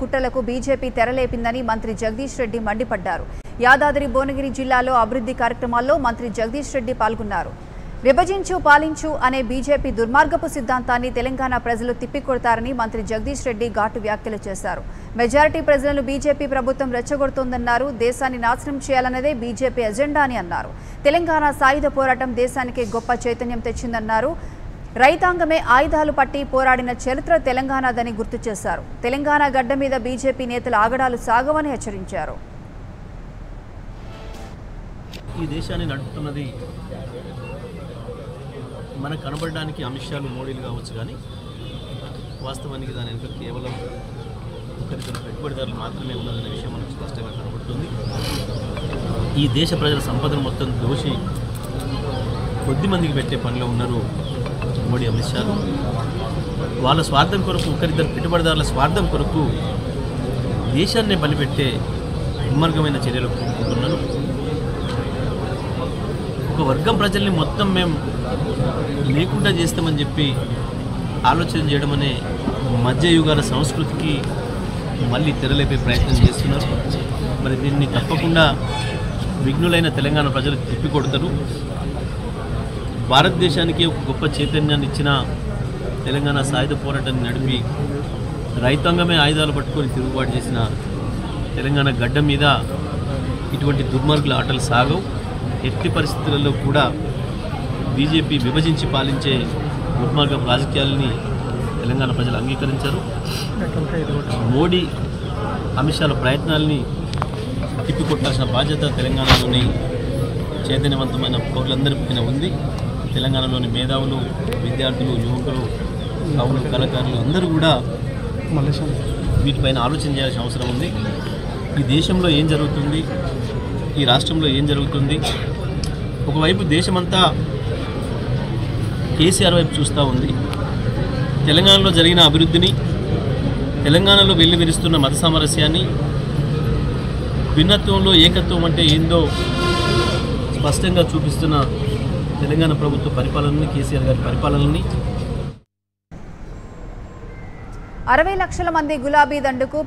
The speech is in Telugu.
కుట్రలకు బీజేపీ తెరలేపిందని మంత్రి జగదీష్ రెడ్డి మండిపడ్డారు. యాదాద్రి భువనగిరి జిల్లాలో అభివృద్ధి కార్యక్రమాల్లో మంత్రి జగదీష్ రెడ్డి పాల్గొన్నారు. విభజించు పాలించు అనే బీజేపీ దుర్మార్గపు సిద్ధాంతాన్ని తెలంగాణ ప్రజలు తిప్పికొడతారని మంత్రి జగదీష్ రెడ్డి ఘాటు వ్యాఖ్యలు చేశారు. మెజారిటీ ప్రజలను బీజేపీ ప్రభుత్వం రెచ్చగొడుతోందన్నారు. దేశాన్ని నాశనం చేయాలన్నదే బీజేపీ ఎజెండా అని అన్నారు. తెలంగాణ సాయుధ పోరాటం దేశానికి గొప్ప చైతన్యం తెచ్చిందన్నారు. రైతాంగమే ఆయుధాలు పట్టి పోరాడిన చరిత్ర తెలంగాణదని గుర్తు చేశారు. తెలంగాణ గడ్డ మీద బీజేపీ నేతల ఆగడాలు సాగవని హెచ్చరించారు. ఈ దేశాన్ని నడుపుతున్నది మనకు కనబడడానికి అమిత్ షాలు మోడీలు కావచ్చు, కానీ వాస్తవానికి దాని వెనుక కేవలం ఒకరిద్దరు పెట్టుబడిదారులు మాత్రమే ఉన్నదనే విషయం మనకు స్పష్టంగా కనబడుతుంది. ఈ దేశ ప్రజల సంపదను మొత్తం దోషి కొద్దిమందికి పెట్టే పనిలో ఉన్నారు మోడీ అమిత్ షాలు. వాళ్ళ స్వార్థం కొరకు, ఒకరిద్దరు పెట్టుబడిదారుల స్వార్థం కొరకు దేశాన్ని బలిపెట్టే దుర్మార్గమైన చర్యలు తీసుకుంటున్నారు. ఒక వర్గం ప్రజల్ని మొత్తం మేము లేకుండా చేస్తామని చెప్పి ఆలోచన చేయడం అనే మధ్యయుగాల సంస్కృతికి మళ్ళీ తెరలేపే ప్రయత్నం చేస్తున్నారు. మరి దీన్ని తప్పకుండా విఘ్నులైన తెలంగాణ ప్రజలు తిప్పికొడతారు. భారతదేశానికి ఒక గొప్ప చైతన్యాన్ని ఇచ్చిన తెలంగాణ సాయుధ పోరాటాన్ని నడిపి రైతాంగమే ఆయుధాలు పట్టుకొని తిరుగుబాటు చేసిన తెలంగాణ గడ్డ మీద ఇటువంటి దుర్మార్గుల ఆటలు సాగవు. ఎట్టి పరిస్థితులలో కూడా బీజేపీ విభజించి పాలించే దుర్మార్గం రాజకీయాలని తెలంగాణ ప్రజలు అంగీకరించారు. మోడీ అమిత్ షాల ప్రయత్నాలని తిప్పికొట్టాల్సిన బాధ్యత తెలంగాణలోని చైతన్యవంతమైన పౌరులందరి పైన ఉంది. తెలంగాణలోని మేధావులు, విద్యార్థులు, యువకులు, కవులు, కళాకారులు అందరూ కూడా వీటిపైన ఆలోచన చేయాల్సిన అవసరం ఉంది. ఈ దేశంలో ఏం జరుగుతుంది, ఈ రాష్ట్రంలో ఏం జరుగుతుంది? ఒకవైపు దేశమంతా కేసీఆర్ వైపు చూస్తూ ఉంది. తెలంగాణలో జరిగిన అభివృద్ధిని, తెలంగాణలో వెళ్ళి విరుస్తున్న మత సామరస్యాన్ని, భిన్నత్వంలో ఏకత్వం అంటే ఏందో స్పష్టంగా చూపిస్తున్న తెలంగాణ ప్రభుత్వ పరిపాలనని, కేసీఆర్ గారి పరిపాలనని. 60 లక్షల మంది గులాబీ దండుకు